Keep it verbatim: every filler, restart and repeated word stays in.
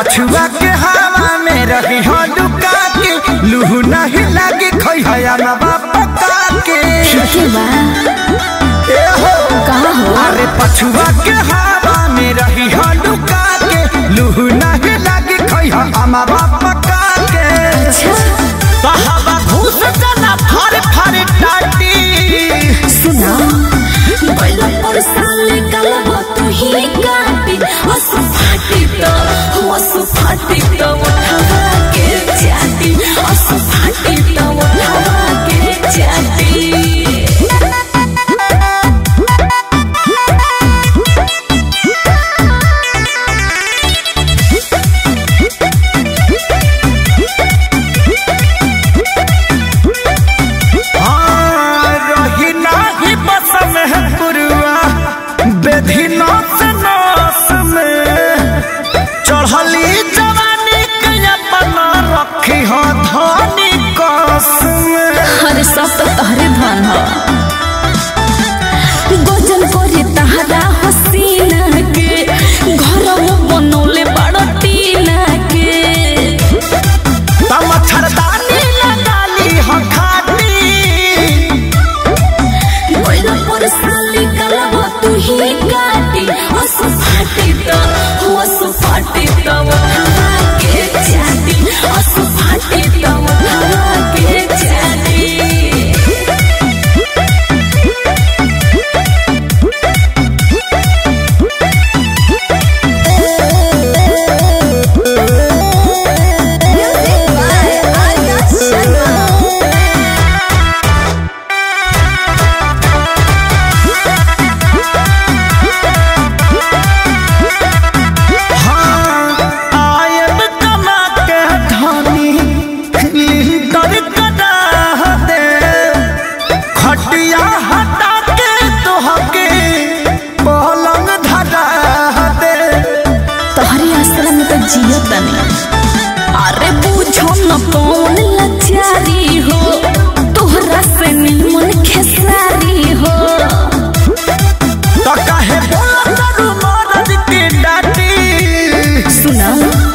मछुआ के हवा में रही हो डुका के लूहू नहीं लगी खोई हया नवा पका के ए हो कहां हो अरे पछुआ के हवा में रही हो डुका के लूहू नहीं लगी खोई हया नवा पका के तहवा घुस जाना फाड़ फाड़ टाटी सुना बैल पर साले कलवा तू ही काटी हसू फाटी तो हसू फाटी तो उठावा के जाती हसू फाटी तो उठावा के जाती सुना